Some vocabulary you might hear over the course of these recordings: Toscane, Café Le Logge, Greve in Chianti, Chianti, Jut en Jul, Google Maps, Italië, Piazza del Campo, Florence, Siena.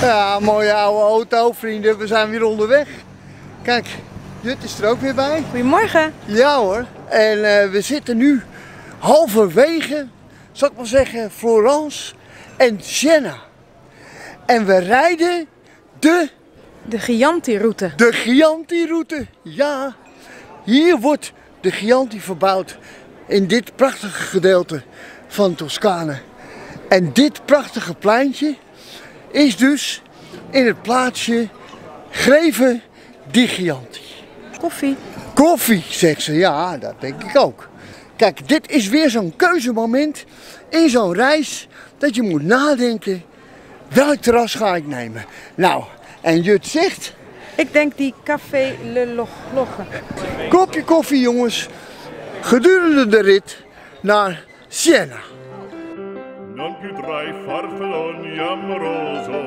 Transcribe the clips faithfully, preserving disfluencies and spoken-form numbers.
Ja, mooie oude auto, vrienden. We zijn weer onderweg. Kijk, Jut is er ook weer bij. Goedemorgen. Ja hoor. En uh, we zitten nu halverwege, zal ik maar zeggen, Florence en Siena. En we rijden de... De Chianti-route. De Chianti-route, ja. Hier wordt de Chianti verbouwd in dit prachtige gedeelte van Toscane. En dit prachtige pleintje is dus in het plaatsje Greve in Chianti. Koffie. Koffie, zegt ze. Ja, dat denk ik ook. Kijk, dit is weer zo'n keuzemoment in zo'n reis dat je moet nadenken, welk terras ga ik nemen? Nou, en Jut zegt... Ik denk die Café Le Logge. Kopje koffie, jongens. Gedurende de rit naar Siena. Non più tra i farfalloni amoroso,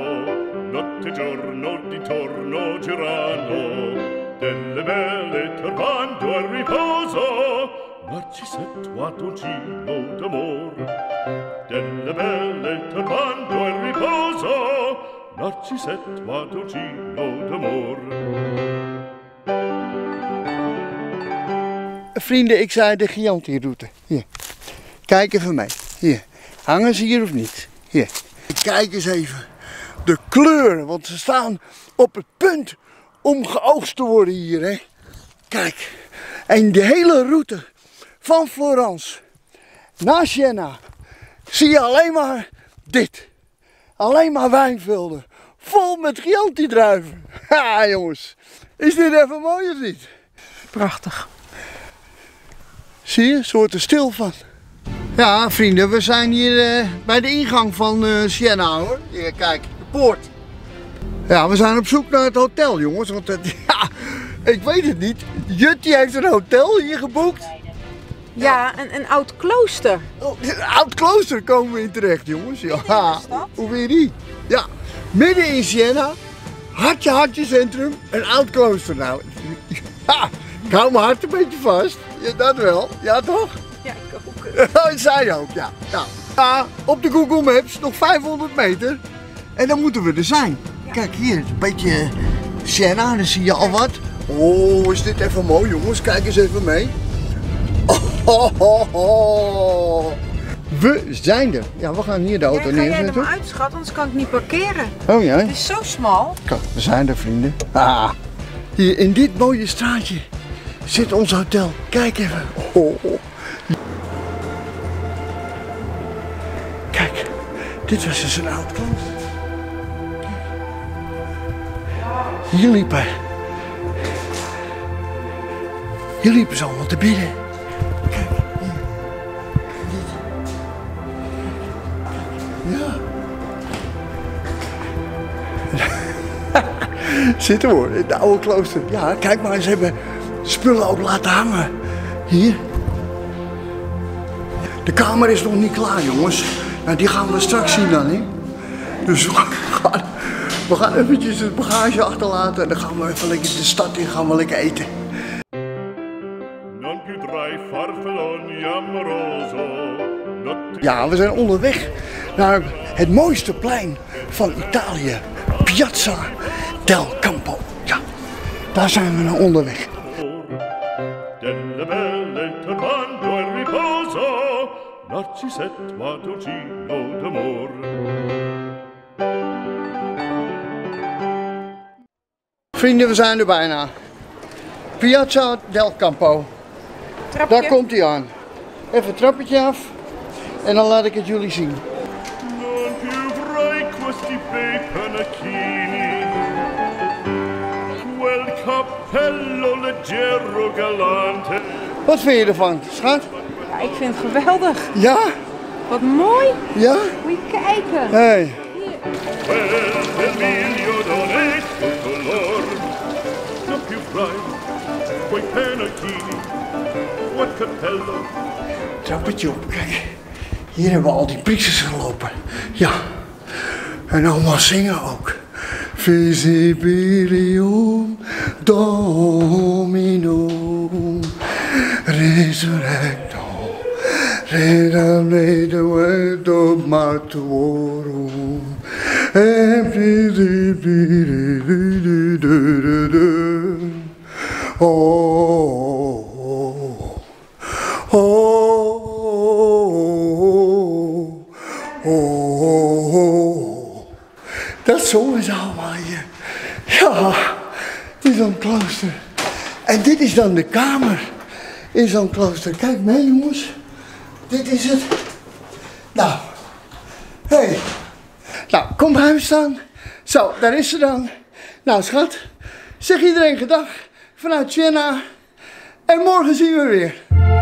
notte giorno di torno girano, delle belle turbando al riposo, ma ci sento a tuo cimo d'amore. Delle belle turbando al riposo, ma ci sento a tuo cimo d'amore. Vrienden, ik zei de Chianti-route. Hier, kijk even mee. Hier. Hangen ze hier of niet? Hier. Kijk eens even. De kleuren, want ze staan op het punt om geoogst te worden hier. Hè? Kijk. En de hele route van Florence naar Siena zie je alleen maar dit. Alleen maar wijnvelden. Vol met Chianti-druiven. Ha jongens. Is dit even mooi of niet? Prachtig. Zie je? Ze wordt er stil van. Ja vrienden, we zijn hier uh, bij de ingang van uh, Siena hoor. Hier, kijk, de poort. Ja, we zijn op zoek naar het hotel jongens, want het, ja, ik weet het niet. Jut die heeft een hotel hier geboekt. Ja, ja. Een, een oud klooster. Oh, een oud klooster komen we in terecht jongens. Ja. Ja, hoe weer die? Ja, midden in Siena, hartje hartje centrum, een oud klooster nou. Ja, ik hou mijn hart een beetje vast, ja, dat wel, ja toch? Ja, ik ook. Dat zei ook, ja. Nou, ah, op de Google Maps nog vijfhonderd meter en dan moeten we er zijn. Ja. Kijk hier, een beetje Siena, dan zie je al wat. Oh, is dit even mooi jongens, kijk eens even mee. Oh, oh, oh, oh. We zijn er. Ja, we gaan hier de auto neerzetten. Ga jij er maar uit, schat, anders kan ik niet parkeren. Oh ja. Het is zo smal. Kijk, we zijn er vrienden. Ah, hier in dit mooie straatje zit ons hotel. Kijk even. Oh, oh. Kijk, dit was dus een oud klooster. Hier liepen. Hier liepen ze allemaal te bidden. Kijk, hier. Dit. Ja. Zitten hoor, in de oude klooster. Ja, kijk maar, ze hebben spullen ook laten hangen. Hier. De kamer is nog niet klaar jongens. Nou, die gaan we straks zien dan, hè? Dus we gaan, we gaan eventjes het bagage achterlaten en dan gaan we even lekker de stad in, gaan we lekker eten. Ja, we zijn onderweg naar het mooiste plein van Italië, Piazza del Campo. Ja, daar zijn we naar onderweg. Vrienden, we zijn er bijna. Piazza del Campo. Trapje. Daar komt hij aan. Even een trappetje af en dan laat ik het jullie zien. Wat vind je ervan, schat? Ja, ik vind het geweldig. Ja? Wat mooi. Ja? Moet je kijken. Hey. Trappetje op, kijk. Hier hebben we al die priesters gelopen. Ja. En allemaal zingen ook. Visibilium Dominum Resurrectum. Redam redam redam martuorum Oh, oh, oh, oh, dat zongen ze allemaal hier. Ja, in zo'n klooster. En dit is dan de kamer in zo'n klooster. Kijk mee, jongens. Dit is het. Nou, hé. Hey. Nou, kom huis staan. Zo, daar is ze dan. Nou, schat, zeg iedereen gedag vanuit Siena. En morgen zien we weer.